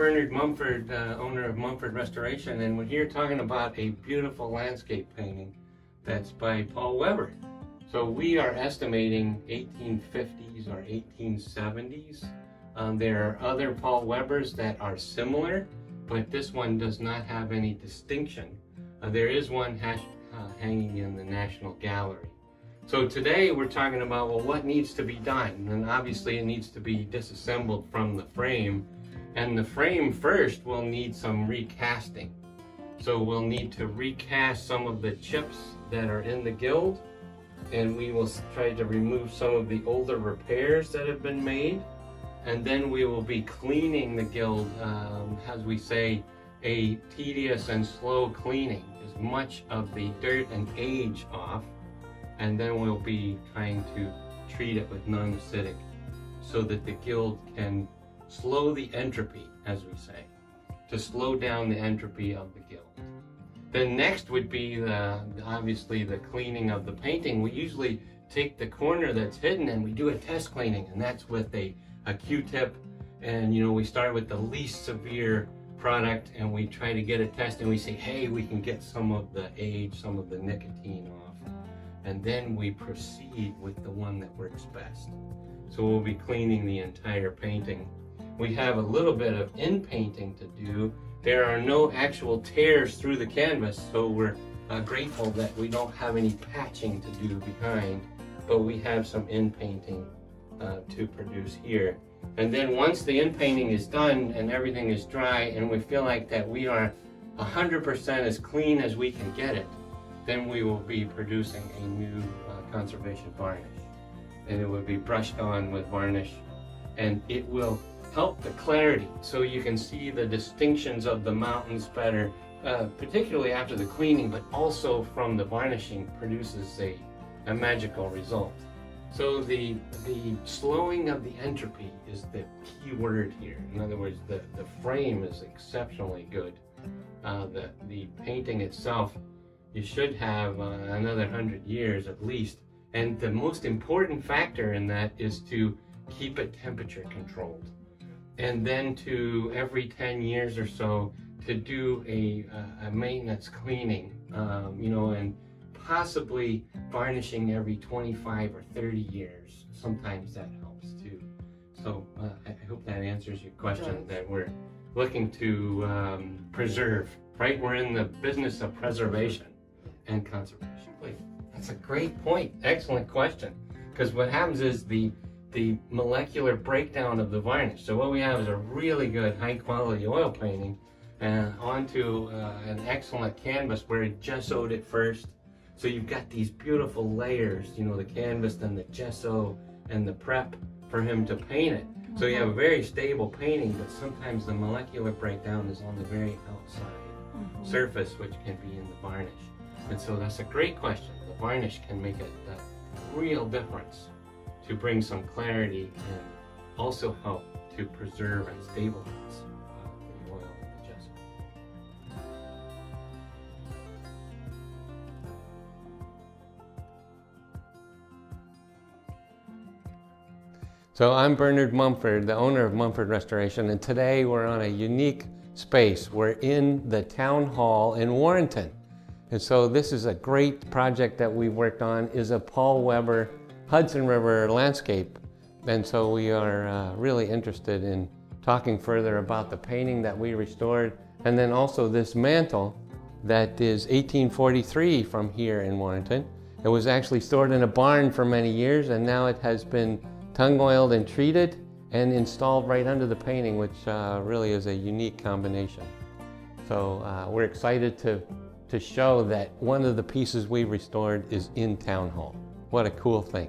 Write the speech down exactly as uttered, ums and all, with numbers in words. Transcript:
Bernard Mumford, uh, owner of Mumford Restoration, and we're here talking about a beautiful landscape painting that's by Paul Weber. So we are estimating eighteen fifties or eighteen seventies. Um, there are other Paul Webers that are similar, but this one does not have any distinction. Uh, there is one hash, uh, hanging in the National Gallery. So today we're talking about, well, what needs to be done? And obviously it needs to be disassembled from the frame. And the frame first will need some recasting. So we'll need to recast some of the chips that are in the gild, and we will try to remove some of the older repairs that have been made. And then we will be cleaning the gild, um, as we say, a tedious and slow cleaning, as much of the dirt and age off. And then we'll be trying to treat it with non-acidic so that the gild can slow the entropy, as we say, to slow down the entropy of the gild. Then next would be the, obviously the cleaning of the painting. We usually take the corner that's hidden and we do a test cleaning, and that's with a, a Q-tip. And you know, we start with the least severe product and we try to get a test, and we say, hey, we can get some of the age, some of the nicotine off. And then we proceed with the one that works best. So we'll be cleaning the entire painting. We have a little bit of in-painting to do. There are no actual tears through the canvas, so we're uh, grateful that we don't have any patching to do behind, but we have some in-painting uh, to produce here. And then once the in-painting is done and everything is dry and we feel like that we are one hundred percent as clean as we can get it, then we will be producing a new uh, conservation varnish. And it will be brushed on with varnish, and it will help the clarity so you can see the distinctions of the mountains better, uh, particularly after the cleaning, but also from the varnishing produces a, a magical result. So the, the slowing of the entropy is the key word here. In other words, the, the frame is exceptionally good. Uh, the, the painting itself, you should have uh, another hundred years at least. And the most important factor in that is to keep it temperature controlled. And then to every ten years or so to do a, uh, a maintenance cleaning, um, you know, and possibly varnishing every twenty-five or thirty years. Sometimes that helps too. So uh, I hope that answers your question, that we're looking to um, preserve, right? We're in the business of preservation and conservation. That's a great point. Excellent question. Because what happens is the the molecular breakdown of the varnish. So what we have is a really good high quality oil painting uh, onto uh, an excellent canvas where it gessoed it first. So you've got these beautiful layers, you know, the canvas, then the gesso, and the prep for him to paint it. So you have a very stable painting, but sometimes the molecular breakdown is on the very outside mm-hmm. surface, which can be in the varnish. And so that's a great question. The varnish can make a, a real difference to bring some clarity and also help to preserve and stabilize the oil and the gesso. So I'm Bernard Mumford, the owner of Mumford Restoration, and today we're on a unique space. We're in the town hall in Warrenton. And so this is a great project that we've worked on, is a Paul Weber Hudson River landscape. And so we are uh, really interested in talking further about the painting that we restored, and then also this mantle that is eighteen forty-three from here in Warrenton. It was actually stored in a barn for many years, and now it has been tung oiled and treated and installed right under the painting, which uh, really is a unique combination. So uh, we're excited to to show that one of the pieces we restored is in Town Hall. What a cool thing.